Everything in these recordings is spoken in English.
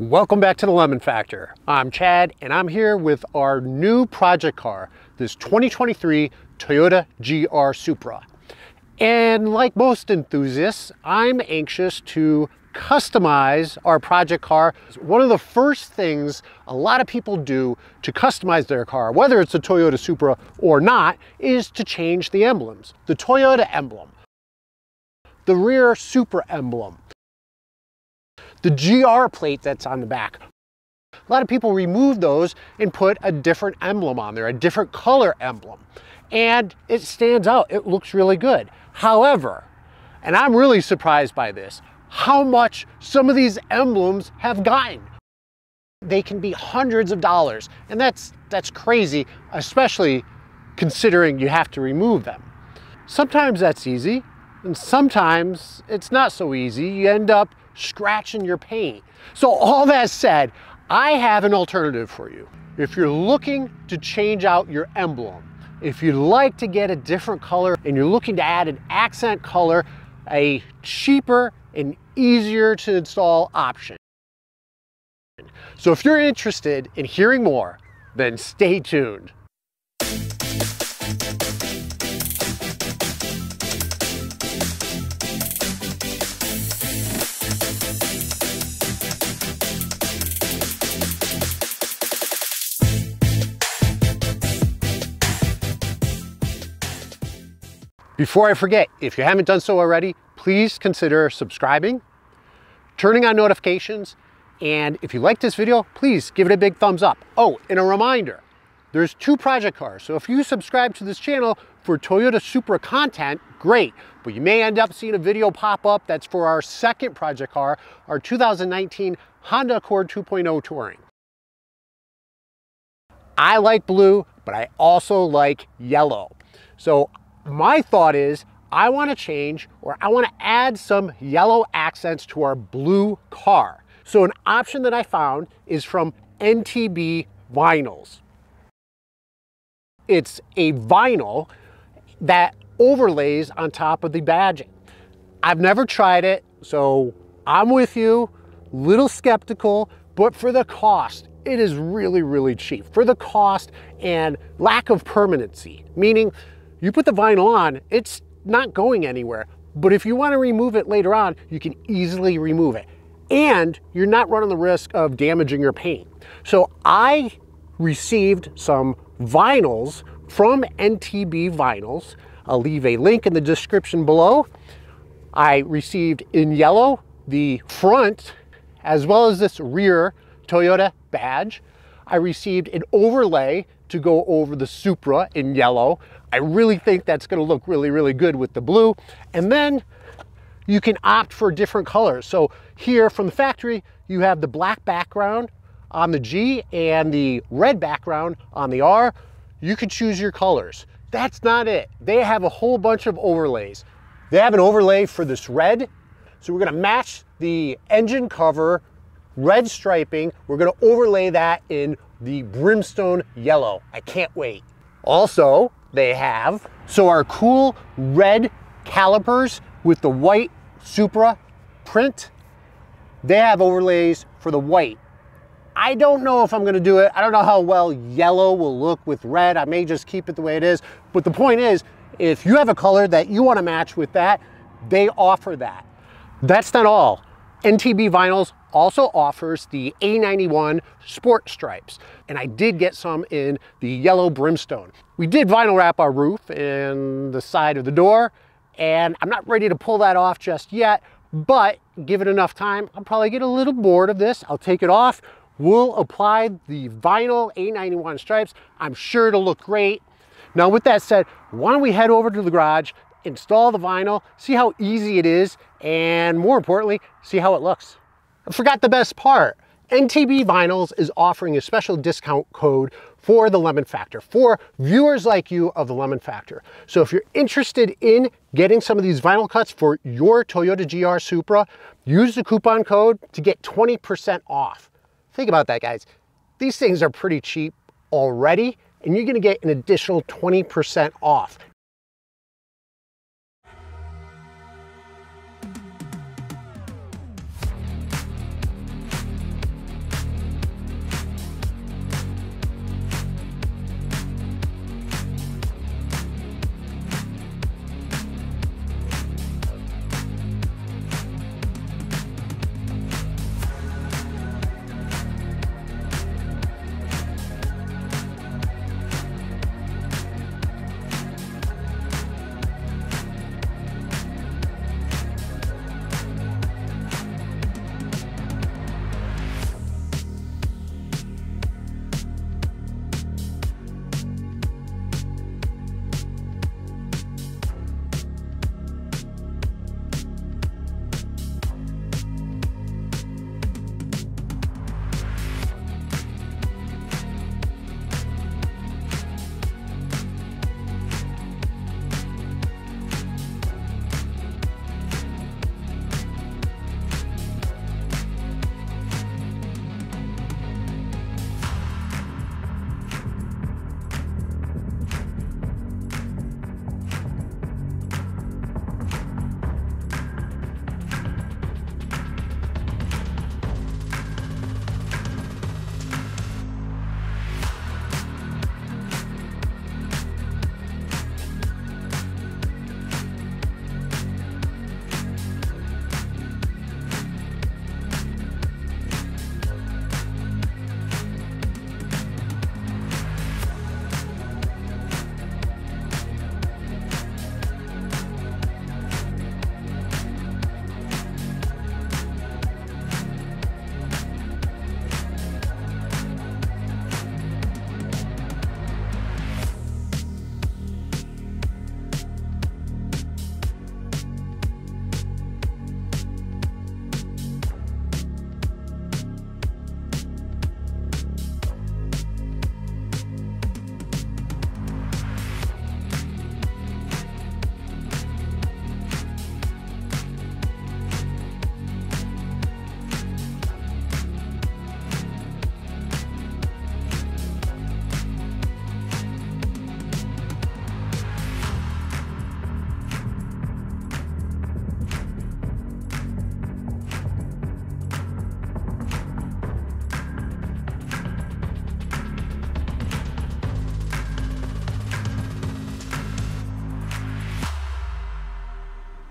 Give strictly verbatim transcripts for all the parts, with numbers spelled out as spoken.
Welcome back to The Lemon Factor. I'm Chad and I'm here with our new project car, this twenty twenty-three Toyota G R Supra. And like most enthusiasts, I'm anxious to customize our project car. One of the first things a lot of people do to customize their car, whether it's a Toyota Supra or not, is to change the emblems. The Toyota emblem, the rear Supra emblem, the G R plate that's on the back. A lot of people remove those and put a different emblem on there, a different color emblem. And it stands out, it looks really good. However, and I'm really surprised by this, how much some of these emblems have gotten. They can be hundreds of dollars, and that's, that's crazy, especially considering you have to remove them. Sometimes that's easy, and sometimes it's not so easy. You end up scratching your paint. So all that said, I have an alternative for you. If you're looking to change out your emblem, if you'd like to get a different color and you're looking to add an accent color, a cheaper and easier to install option. So if you're interested in hearing more, then stay tuned. Before I forget, if you haven't done so already, please consider subscribing, turning on notifications, and if you like this video, please give it a big thumbs up. Oh, and a reminder, there's two project cars, so if you subscribe to this channel for Toyota Supra content, great, but you may end up seeing a video pop up that's for our second project car, our two thousand nineteen Honda Accord two point oh Touring. I like blue, but I also like yellow. So my thought is, I want to change, or I want to add some yellow accents to our blue car. So an option that I found is from N T B Vinyls. It's a vinyl that overlays on top of the badging. I've never tried it, so I'm with you, a little skeptical, but for the cost, it is really, really cheap. For the cost and lack of permanency, meaning you put the vinyl on, it's not going anywhere. But if you want to remove it later on, you can easily remove it. And you're not running the risk of damaging your paint. So I received some vinyls from N T B Vinyls. I'll leave a link in the description below. I received in yellow the front, as well as this rear Toyota badge. I received an overlay to go over the Supra in yellow. I really think that's gonna look really, really good with the blue. And then you can opt for different colors. So here from the factory, you have the black background on the G and the red background on the R. You can choose your colors. That's not it. They have a whole bunch of overlays. They have an overlay for this red. So we're gonna match the engine cover red striping. We're gonna overlay that in the Brimstone yellow. I can't wait. Also, they have, so our cool red calipers with the white Supra print, they have overlays for the white. I don't know if I'm gonna do it. I don't know how well yellow will look with red. I may just keep it the way it is. But the point is, if you have a color that you wanna match with that, they offer that. That's not all. N T B Vinyls also offers the A ninety-one Sport Stripes, and I did get some in the yellow Brimstone. We did vinyl wrap our roof and the side of the door, and I'm not ready to pull that off just yet, but give it enough time, I'll probably get a little bored of this. I'll take it off. We'll apply the vinyl A ninety-one Stripes. I'm sure it'll look great. Now with that said, why don't we head over to the garage, install the vinyl, see how easy it is, and more importantly, see how it looks. I forgot the best part. N T B Vinyls is offering a special discount code for The Lemon Factor, for viewers like you of The Lemon Factor. So if you're interested in getting some of these vinyl cuts for your Toyota G R Supra, use the coupon code to get twenty percent off. Think about that, guys. These things are pretty cheap already, and you're gonna get an additional twenty percent off.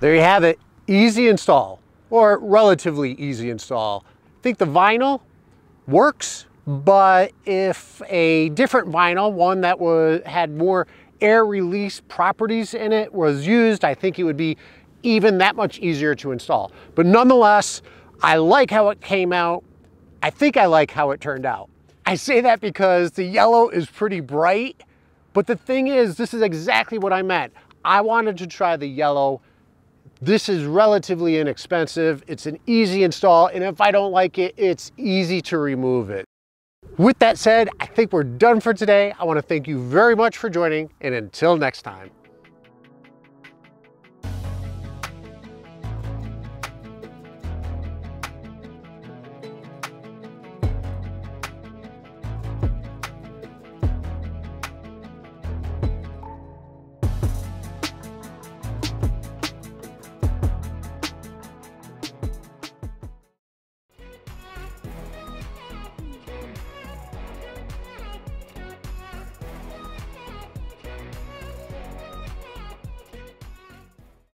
There you have it, easy install, or relatively easy install. I think the vinyl works, but if a different vinyl, one that was, had more air release properties in it was used, I think it would be even that much easier to install. But nonetheless, I like how it came out. I think I like how it turned out. I say that because the yellow is pretty bright, but the thing is, this is exactly what I meant. I wanted to try the yellow. This is relatively inexpensive. It's an easy install, and if I don't like it, it's easy to remove it. With that said, I think we're done for today. I want to thank you very much for joining, and until next time.